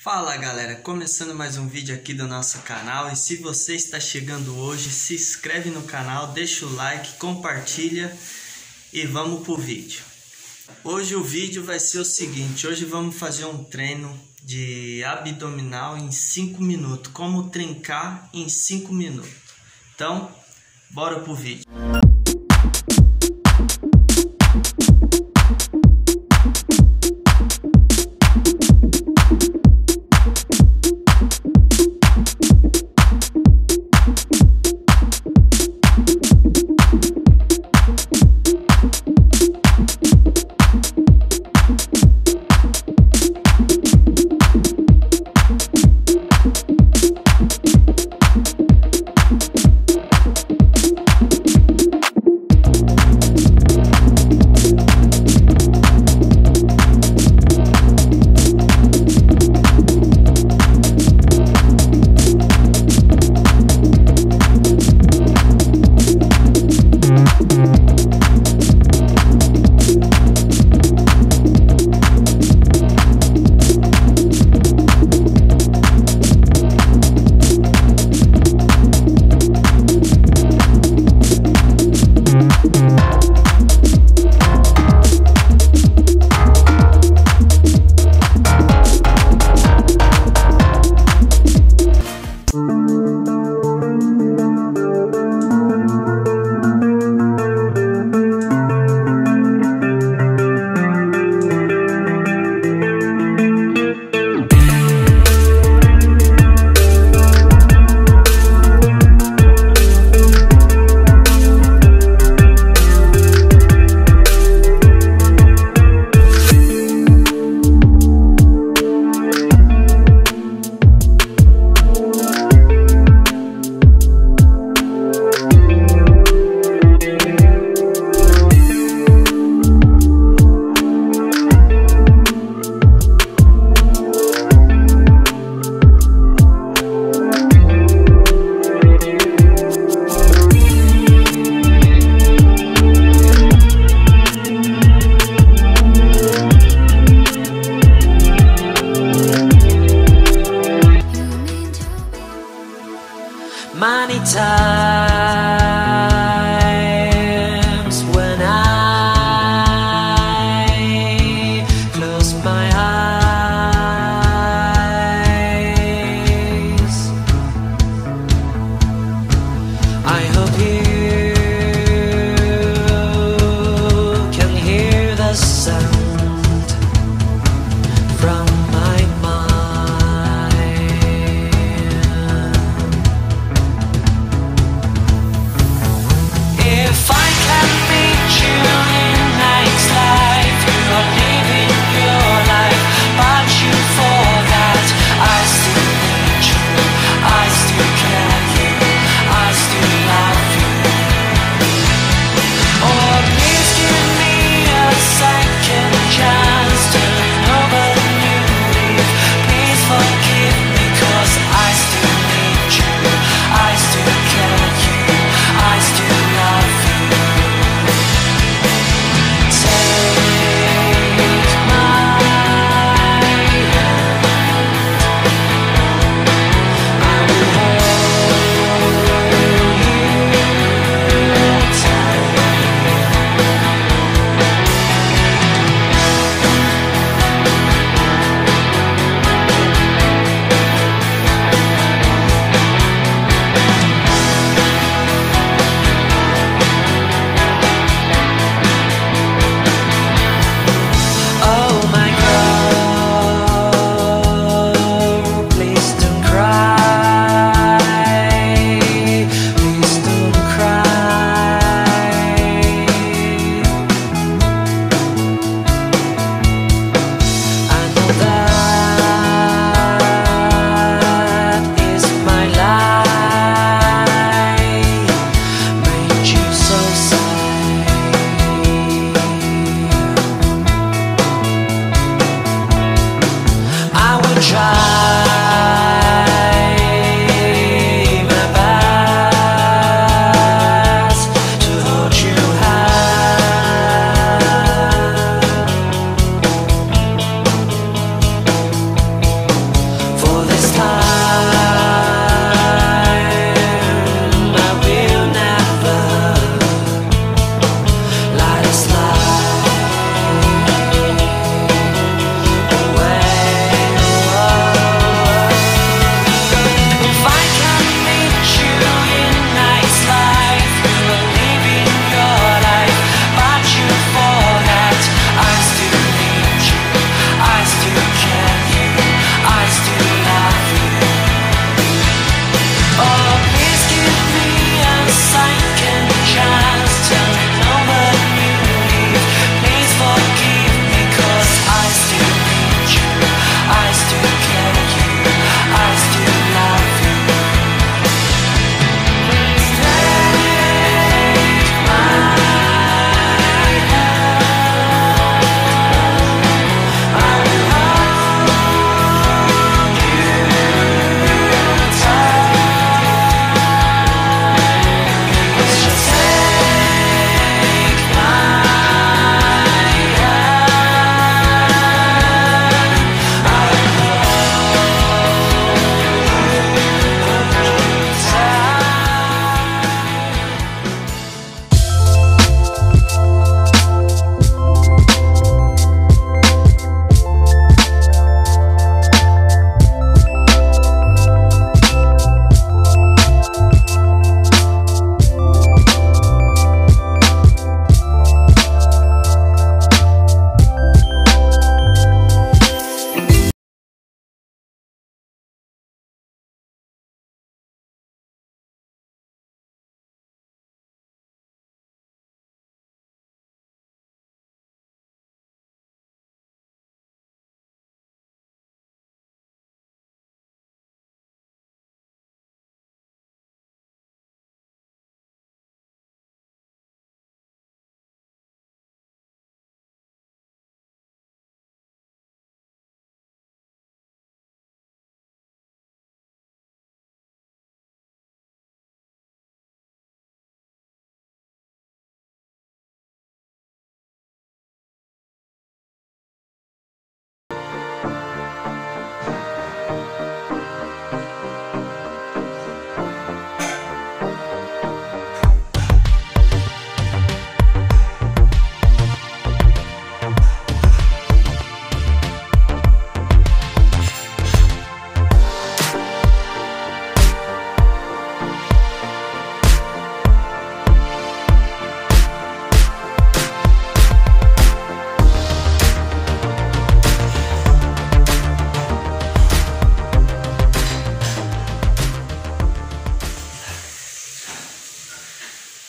Fala galera, começando mais um vídeo aqui do nosso canal. E se você está chegando hoje, se inscreve no canal, deixa o like, compartilha e vamos pro vídeo. Hoje o vídeo vai ser o seguinte, hoje vamos fazer um treino de abdominal em 5 minutos. Como trincar em 5 minutos. Então, bora pro vídeo. Many times when I close my eyes, I hope you can hear the sound from my mind.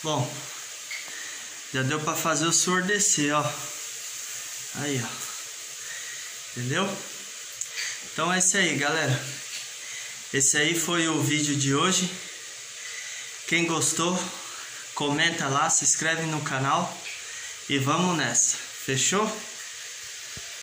Bom, já deu pra fazer o suor descer, ó. Aí, ó. Entendeu? Então é isso aí, galera. Esse aí foi o vídeo de hoje. Quem gostou, comenta lá, se inscreve no canal. E vamos nessa. Fechou?